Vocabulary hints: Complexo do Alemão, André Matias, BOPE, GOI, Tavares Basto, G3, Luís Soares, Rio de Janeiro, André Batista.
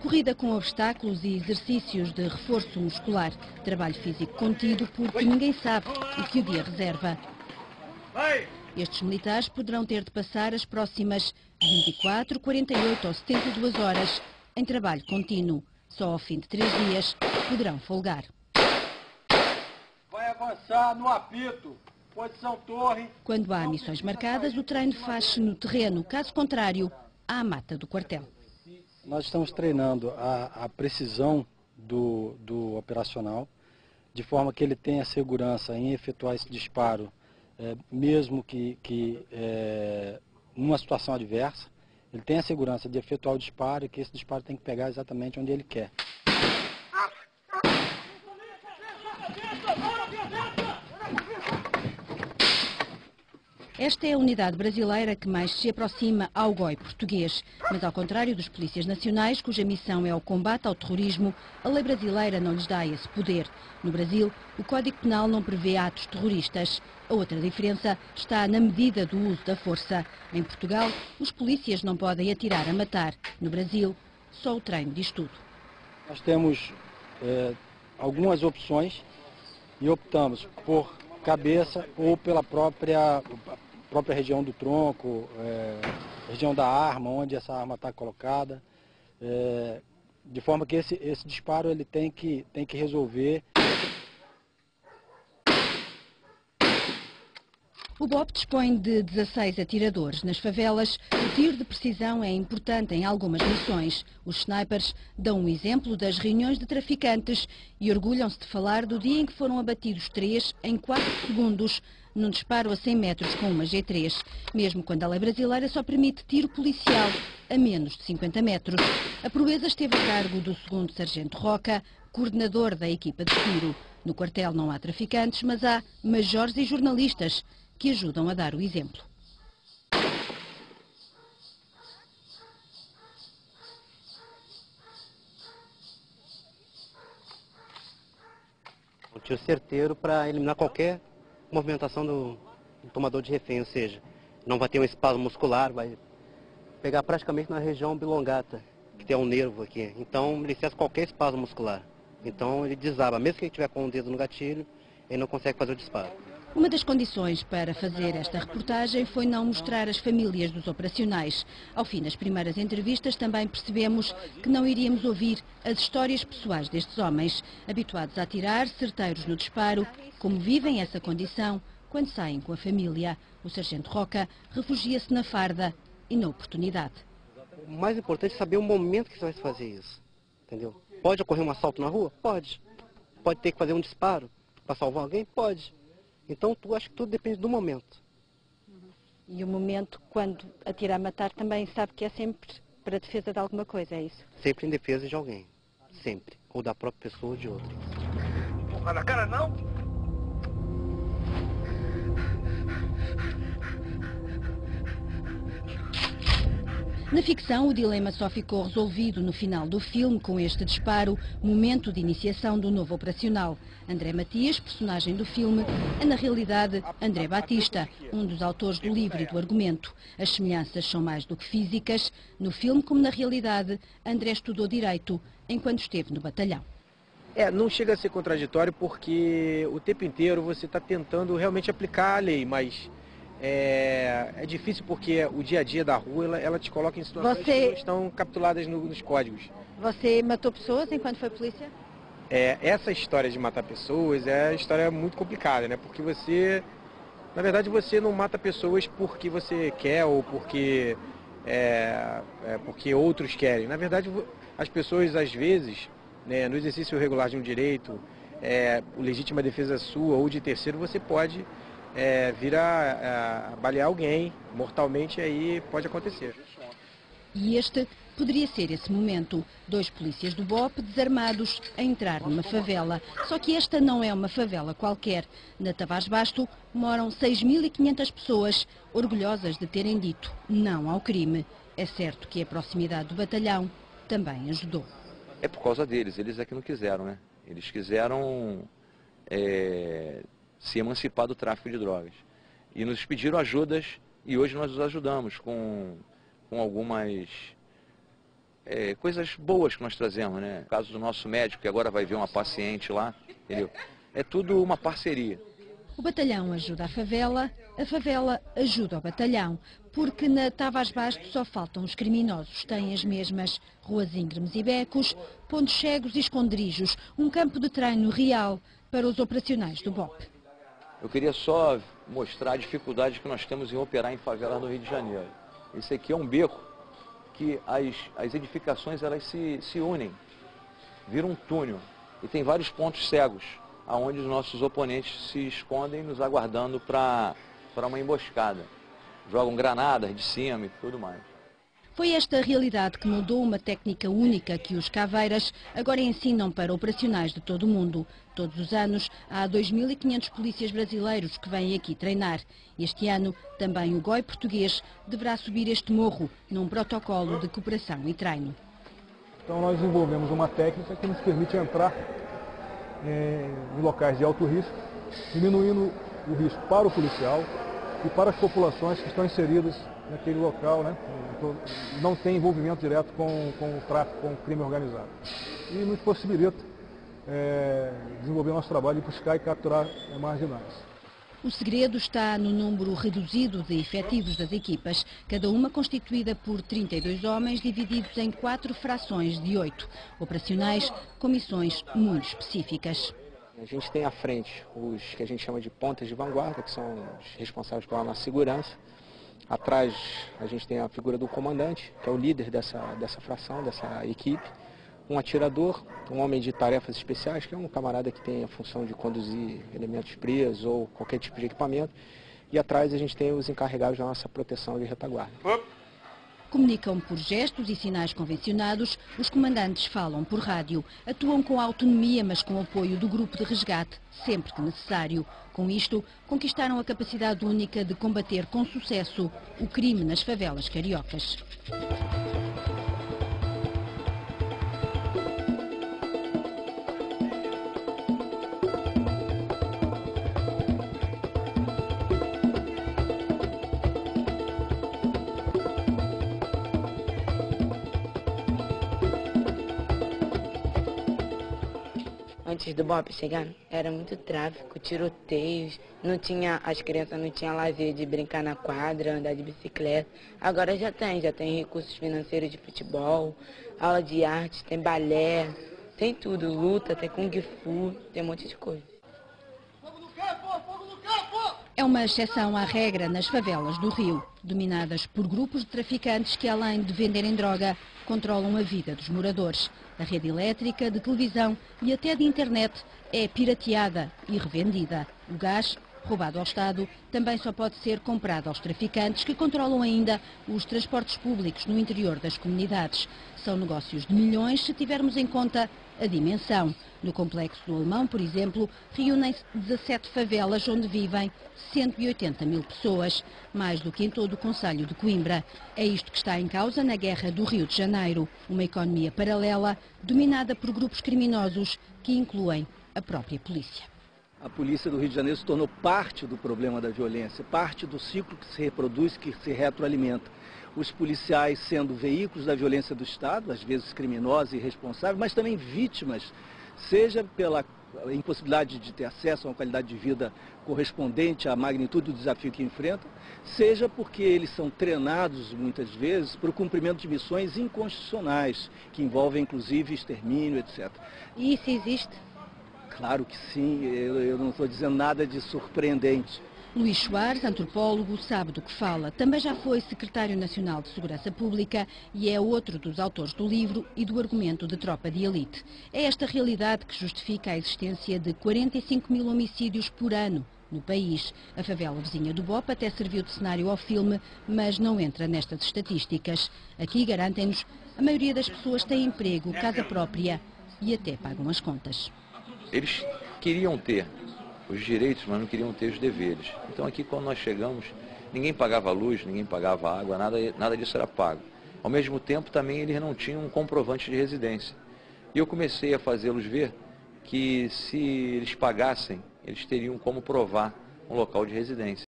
Corrida com obstáculos e exercícios de reforço muscular. Trabalho físico contido porque ninguém sabe o que o dia reserva. Estes militares poderão ter de passar as próximas 24, 48 ou 72 horas em trabalho contínuo. Só ao fim de 3 dias poderão folgar. Vai avançar no apito. Posição torre. Quando há missões marcadas, o treino faz-se no terreno. Caso contrário, há a mata do quartel. Nós estamos treinando a precisão do operacional, de forma que ele tenha segurança em efetuar esse disparo, mesmo que numa situação adversa. Ele tem a segurança de efetuar o disparo e que esse disparo tem que pegar exatamente onde ele quer. Esta é a unidade brasileira que mais se aproxima ao GOI português. Mas ao contrário dos polícias nacionais, cuja missão é o combate ao terrorismo, a lei brasileira não lhes dá esse poder. No Brasil, o Código Penal não prevê atos terroristas. A outra diferença está na medida do uso da força. Em Portugal, os polícias não podem atirar a matar. No Brasil, só o treino diz tudo. Nós temos algumas opções e optamos por cabeça ou pela própria região do tronco, região da arma, onde essa arma está colocada, de forma que esse disparo ele tem que resolver. O BOPE dispõe de 16 atiradores. Nas favelas, o tiro de precisão é importante em algumas missões. Os snipers dão um exemplo das reuniões de traficantes e orgulham-se de falar do dia em que foram abatidos 3 em 4 segundos num disparo a 100 metros com uma G3, mesmo quando a lei brasileira só permite tiro policial a menos de 50 metros. A proeza esteve a cargo do 2º Sargento Roca, coordenador da equipa de tiro. No quartel não há traficantes, mas há majores e jornalistas que ajudam a dar o exemplo. Um tiro certeiro para eliminar qualquer movimentação do tomador de refém, ou seja, não vai ter um espasmo muscular, vai pegar praticamente na região bilongata, que tem um nervo aqui. Então, ele cessa qualquer espasmo muscular. Então, ele desaba, mesmo que ele estiver com o dedo no gatilho, ele não consegue fazer o disparo. Uma das condições para fazer esta reportagem foi não mostrar as famílias dos operacionais. Ao fim das primeiras entrevistas também percebemos que não iríamos ouvir as histórias pessoais destes homens, habituados a atirar, certeiros no disparo, como vivem essa condição quando saem com a família. O Sargento Roca refugia-se na farda e na oportunidade. O mais importante é saber o momento que você vai fazer isso, entendeu? Pode ocorrer um assalto na rua? Pode. Pode ter que fazer um disparo para salvar alguém? Pode. Então, acho que tudo depende do momento. E o momento, quando atirar a matar, também sabe que é sempre para defesa de alguma coisa, é isso? Sempre em defesa de alguém. Sempre. Ou da própria pessoa ou de outra. Porra na cara, não! Na ficção, o dilema só ficou resolvido no final do filme com este disparo, momento de iniciação do novo operacional. André Matias, personagem do filme, é na realidade André Batista, um dos autores do livro e do argumento. As semelhanças são mais do que físicas. No filme, como na realidade, André estudou direito enquanto esteve no batalhão. Não chega a ser contraditório porque o tempo inteiro você está tentando realmente aplicar a lei, mas é difícil porque o dia a dia da rua ela te coloca em situações que não estão capturadas nos códigos. Você matou pessoas enquanto foi polícia? Essa história de matar pessoas é uma história muito complicada, né? Porque na verdade, você não mata pessoas porque você quer ou porque outros querem. Na verdade, as pessoas, às vezes, né, no exercício regular de um direito, legítima defesa sua ou de terceiro, você pode vir a balear alguém mortalmente, aí pode acontecer. E este poderia ser esse momento. 2 polícias do BOPE desarmados a entrar numa favela. Só que esta não é uma favela qualquer. Na Tavares Basto moram 6.500 pessoas orgulhosas de terem dito não ao crime. É certo que a proximidade do batalhão também ajudou. É por causa deles. Eles é que não quiseram, né? Eles quiseram se emancipar do tráfico de drogas. E nos pediram ajudas e hoje nós os ajudamos com algumas coisas boas que nós trazemos, né? No caso do nosso médico, que agora vai ver uma paciente lá, entendeu? É tudo uma parceria. O batalhão ajuda a favela ajuda o batalhão, porque na Tavares Basto só faltam os criminosos. Têm as mesmas ruas íngremes e becos, pontos cegos e esconderijos, um campo de treino real para os operacionais do BOPE. Eu queria só mostrar a dificuldade que nós temos em operar em favela no Rio de Janeiro. Esse aqui é um beco que as edificações elas se unem, vira um túnel e tem vários pontos cegos, aonde os nossos oponentes se escondem nos aguardando para uma emboscada. Jogam granadas de cima e tudo mais. Foi esta realidade que mudou uma técnica única que os caveiras agora ensinam para operacionais de todo o mundo. Todos os anos há 2.500 polícias brasileiros que vêm aqui treinar. Este ano também o GOI português deverá subir este morro num protocolo de cooperação e treino. Então nós desenvolvemos uma técnica que nos permite entrar em locais de alto risco, diminuindo o risco para o policial e para as populações que estão inseridas naquele local, né? Não tem envolvimento direto com o tráfico, com o crime organizado. E nos possibilita desenvolver nosso trabalho de buscar e capturar marginais. O segredo está no número reduzido de efetivos das equipas, cada uma constituída por 32 homens divididos em 4 frações de 8, operacionais com missões muito específicas. A gente tem à frente os que a gente chama de pontas de vanguarda, que são os responsáveis pela nossa segurança. Atrás a gente tem a figura do comandante, que é o líder dessa fração, dessa equipe. Um atirador, um homem de tarefas especiais, que é um camarada que tem a função de conduzir elementos presos ou qualquer tipo de equipamento. E atrás a gente tem os encarregados da nossa proteção de retaguarda. Comunicam por gestos e sinais convencionados, os comandantes falam por rádio. Atuam com autonomia, mas com apoio do grupo de resgate, sempre que necessário. Com isto, conquistaram a capacidade única de combater com sucesso o crime nas favelas cariocas. Antes do BOPE chegar, era muito tráfico, tiroteios, as crianças não tinham lazer de brincar na quadra, andar de bicicleta. Agora já tem recursos financeiros de futebol, aula de arte, tem balé, tem tudo, luta, tem kung fu, tem um monte de coisa. É uma exceção à regra nas favelas do Rio, dominadas por grupos de traficantes que, além de venderem droga, controlam a vida dos moradores. A rede elétrica, de televisão e até de internet é pirateada e revendida. O gás, roubado ao Estado, também só pode ser comprado aos traficantes que controlam ainda os transportes públicos no interior das comunidades. São negócios de milhões se tivermos em conta a dimensão. No Complexo do Alemão, por exemplo, reúnem-se 17 favelas onde vivem 180 mil pessoas, mais do que em todo o concelho de Coimbra. É isto que está em causa na guerra do Rio de Janeiro, uma economia paralela dominada por grupos criminosos que incluem a própria polícia. A polícia do Rio de Janeiro se tornou parte do problema da violência, parte do ciclo que se reproduz, que se retroalimenta. Os policiais sendo veículos da violência do Estado, às vezes criminosos e irresponsáveis, mas também vítimas, seja pela impossibilidade de ter acesso a uma qualidade de vida correspondente à magnitude do desafio que enfrentam, seja porque eles são treinados muitas vezes para o cumprimento de missões inconstitucionais, que envolvem inclusive extermínio, etc. E isso existe? Claro que sim, eu não estou dizendo nada de surpreendente. Luís Soares, antropólogo, sabe do que fala. Também já foi secretário nacional de Segurança Pública e é outro dos autores do livro e do argumento de tropa de elite. É esta realidade que justifica a existência de 45 mil homicídios por ano no país. A favela vizinha do BOPE até serviu de cenário ao filme, mas não entra nestas estatísticas. Aqui, garantem-nos, a maioria das pessoas tem emprego, casa própria e até pagam as contas. Eles queriam ter os direitos, mas não queriam ter os deveres. Então aqui, quando nós chegamos, ninguém pagava luz, ninguém pagava água, nada disso era pago. Ao mesmo tempo, também eles não tinham um comprovante de residência. E eu comecei a fazê-los ver que se eles pagassem, eles teriam como provar um local de residência.